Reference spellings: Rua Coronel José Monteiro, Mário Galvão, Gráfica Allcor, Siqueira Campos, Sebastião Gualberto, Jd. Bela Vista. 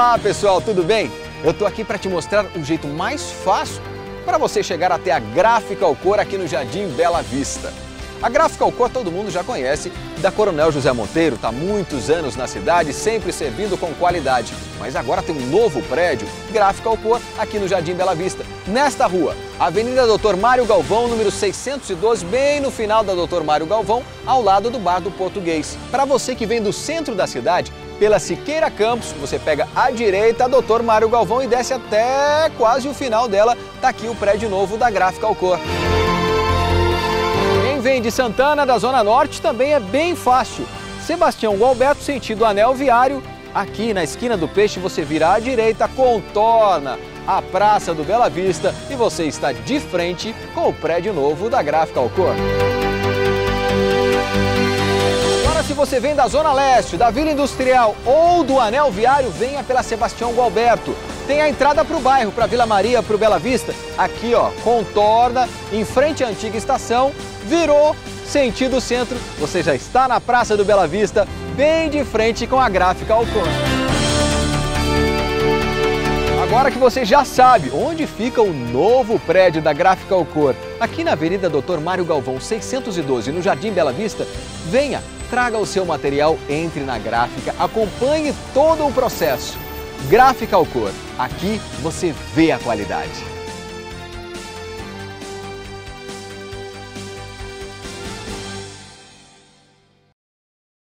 Olá pessoal, tudo bem? Eu tô aqui para te mostrar um jeito mais fácil para você chegar até a Gráfica Allcor aqui no Jd. Bela Vista. A Gráfica Allcor todo mundo já conhece, da Coronel José Monteiro, está há muitos anos na cidade, sempre servindo com qualidade. Mas agora tem um novo prédio, Gráfica Allcor, aqui no Jd. Bela Vista. Nesta rua, Avenida Dr. Mário Galvão, número 612, bem no final da Dr. Mário Galvão, ao lado do Bar do Português. Para você que vem do centro da cidade, pela Siqueira Campos, você pega à direita a Dr. Mário Galvão e desce até quase o final dela, está aqui o prédio novo da Gráfica Allcor. Vem de Santana, da Zona Norte, também é bem fácil. Sebastião Gualberto, sentido anel viário, aqui na esquina do Peixe você vira à direita, contorna a Praça do Bela Vista e você está de frente com o prédio novo da Gráfica Allcor. Agora, se você vem da Zona Leste, da Vila Industrial ou do anel viário, venha pela Sebastião Gualberto. Tem a entrada para o bairro, para Vila Maria, para o Bela Vista. Aqui, ó, contorna, em frente à antiga estação, virou sentido centro. Você já está na Praça do Bela Vista, bem de frente com a Gráfica Allcor. Agora que você já sabe onde fica o novo prédio da Gráfica Allcor, aqui na Avenida Dr. Mário Galvão, 612, no Jd. Bela Vista, venha, traga o seu material, entre na Gráfica, acompanhe todo o processo. Gráfica Allcor, aqui você vê a qualidade.